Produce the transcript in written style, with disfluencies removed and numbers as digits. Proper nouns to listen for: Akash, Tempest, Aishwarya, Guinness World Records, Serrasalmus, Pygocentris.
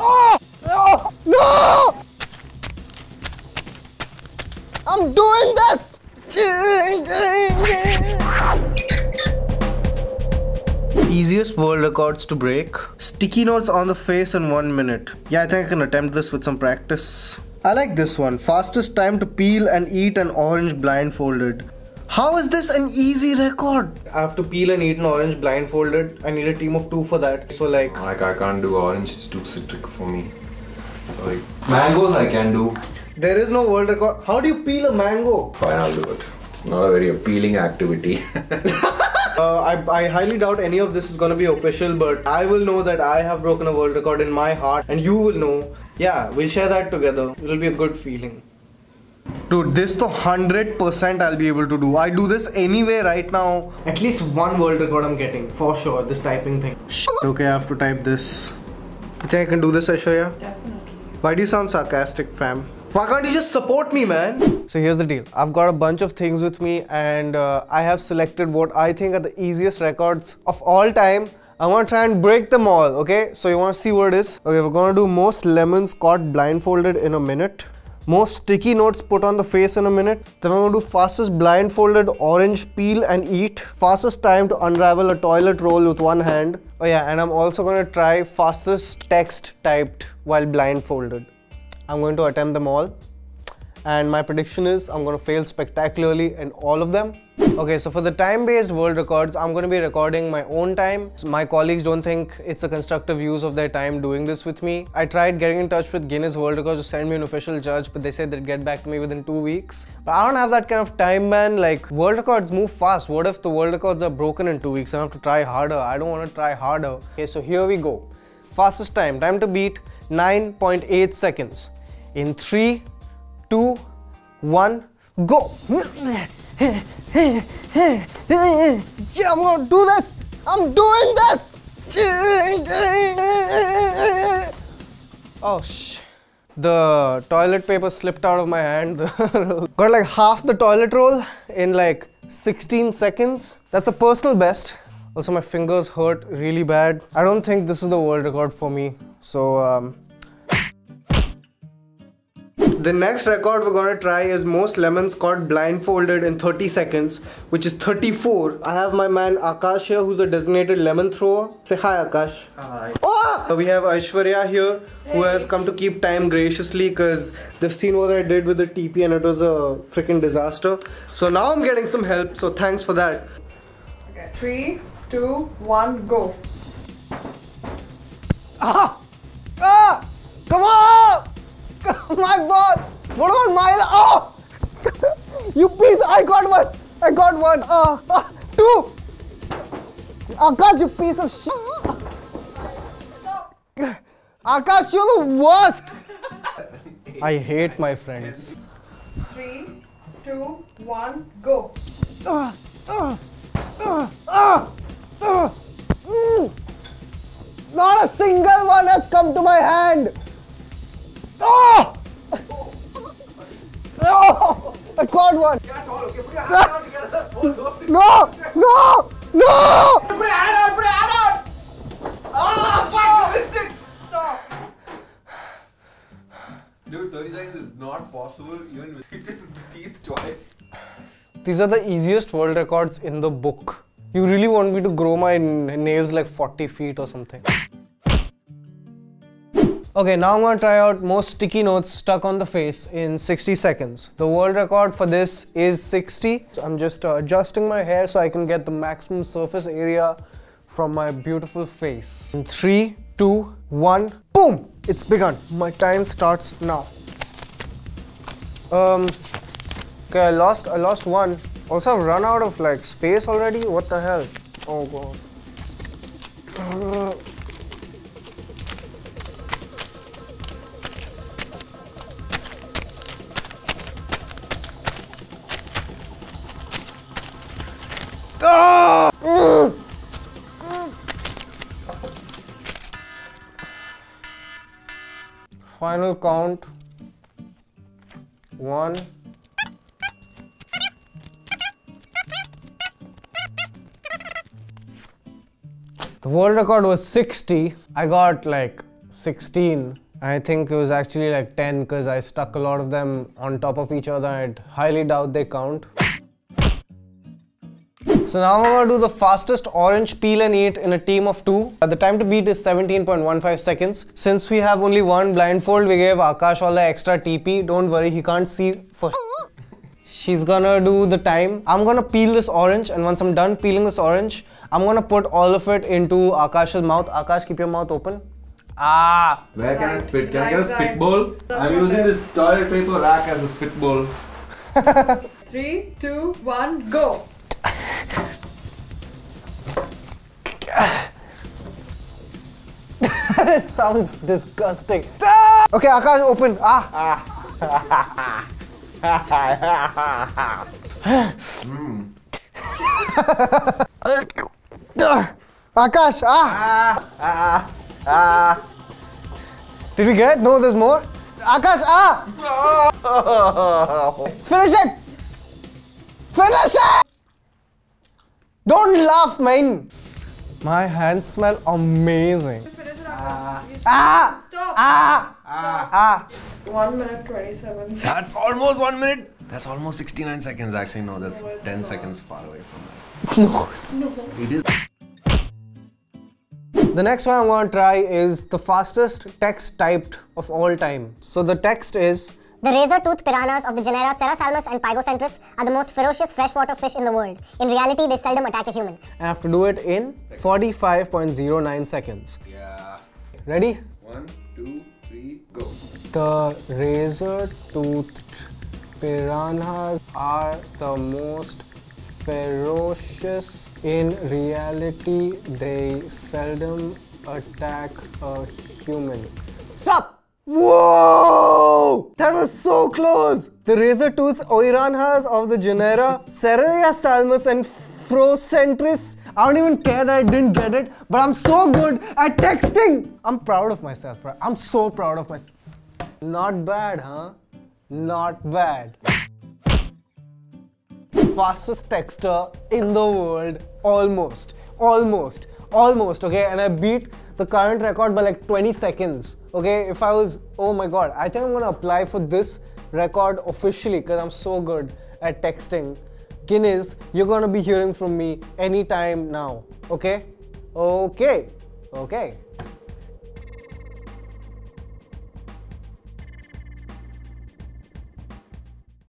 Oh! Oh! No! I'm doing this! Easiest world records to break. Sticky notes on the face in 1 minute. Yeah, I think I can attempt this with some practice. I like this one. Fastest time to peel and eat an orange blindfolded. How is this an easy record? I have to peel and eat an orange blindfolded. I need a team of 2 for that. So like I can't do orange, it's too citric for me. So like mangoes I can do. There is no world record. How do you peel a mango? Fine, I'll do it. It's not a very appealing activity. I highly doubt any of this is gonna be official, but I will know that I have broken a world record in my heart, and you will know. Yeah, we'll share that together. It'll be a good feeling. Dude, this to 100% I'll be able to do. I do this anyway right now. At least one world record I'm getting, for sure, this typing thing. Okay, I have to type this. You think I can do this, Aishwarya? Definitely. Why do you sound sarcastic, fam? Why can't you just support me, man? So here's the deal. I've got a bunch of things with me and I have selected what I think are the easiest records of all time. I want to try and break them all, okay? So you want to see what it is? Okay, we're going to do most lemons caught blindfolded in a minute. Most sticky notes put on the face in a minute. Then I'm gonna do fastest blindfolded orange peel and eat. Fastest time to unravel a toilet roll with 1 hand. Oh yeah, and I'm also gonna try fastest text typed while blindfolded. I'm going to attempt them all. And my prediction is I'm gonna fail spectacularly in all of them. Okay, so for the time-based world records, I'm going to be recording my own time. My colleagues don't think it's a constructive use of their time doing this with me. I tried getting in touch with Guinness World Records to send me an official judge, but they said they'd get back to me within 2 weeks. But I don't have that kind of time, man. Like, world records move fast. What if the world records are broken in 2 weeks and I have to try harder? I don't want to try harder. Okay, so here we go. Fastest time. Time to beat 9.8 seconds. In 3, 2, 1, go! Yeah, I'm gonna do this! I'm doing this! Oh shh. The toilet paper slipped out of my hand. Got like half the toilet roll in like 16 seconds. That's a personal best. Also my fingers hurt really bad. I don't think this is the world record for me. So the next record we're gonna try is most lemons caught blindfolded in 30 seconds, which is 34. I have my man Akash here, who's the designated lemon thrower. Say hi, Akash. Hi. Oh! We have Aishwarya here, who has come to keep time graciously because they've seen what I did with the TP and it was a freaking disaster. So now I'm getting some help, so thanks for that. Okay, 3, 2, 1, go. Ah! Ah! Come on! My God! What about my... Oh! You piece! I got one! I got one! 2! Oh God, you piece of shit! Akash, you're the worst! I hate my friends. 3, 2, 1, go! Not a single one has come to my hand! Oh! Oh! I caught one! No! No! No! Put your hand out! Put your hand out! Oh, fuck! You missed it! Stop! Dude, 30 seconds is not possible even with his teeth twice. These are the easiest world records in the book. You really want me to grow my nails like 40 feet or something. Okay, now I'm gonna try out most sticky notes stuck on the face in 60 seconds. The world record for this is 60. So I'm just adjusting my hair so I can get the maximum surface area from my beautiful face. In 3, 2, 1, boom! It's begun. My time starts now. Okay, I lost one. Also, I've run out of like space already. What the hell? Oh God. Final count. 1. The world record was 60. I got like 16. I think it was actually like 10 because I stuck a lot of them on top of each other. I highly doubt they count. So now I'm gonna do the fastest orange peel and eat in a team of 2. The time to beat is 17.15 seconds. Since we have only one blindfold, we gave Akash all the extra TP. Don't worry, he can't see for She's gonna do the time. I'm gonna peel this orange, and once I'm done peeling this orange, I'm gonna put all of it into Akash's mouth. Akash, keep your mouth open. Ah! Where can I spit? Can I get a spitball? I'm using this toilet paper rack as a spitball. 3, 2, 1, go! This sounds disgusting. Okay, Akash, open. Ah! Mm. Akash, Did we get? No, there's more. Akash, Finish it! Finish it! Don't laugh, man. My hands smell amazing. Stop. 1 minute 27 seconds. That's almost 1 minute. That's almost 69 seconds. Actually, no, that's 10 seconds far away from that. No, it's not. It is. The next one I'm gonna try is the fastest text typed of all time. So the text is: the razor-toothed piranhas of the genera Serrasalmus and Pygocentris are the most ferocious freshwater fish in the world. In reality, they seldom attack a human. I have to do it in 45.09 seconds. Yeah. Ready? 1, 2, 3, go. The razor-toothed piranhas are the most ferocious. In reality, they seldom attack a human. Stop! Whoa! That was so close! The razor-toothed piranhas of the genera Serrasalmus and Pygocentris. I don't even care that I didn't get it, but I'm so good at texting! I'm proud of myself, right? I'm so proud of myself. Not bad, huh? Not bad. Fastest texter in the world, almost. Almost, okay, and I beat the current record by like 20 seconds, okay. If I was, oh my god, I think I'm gonna apply for this record officially because I'm so good at texting. Guinness, you're gonna be hearing from me anytime now, okay?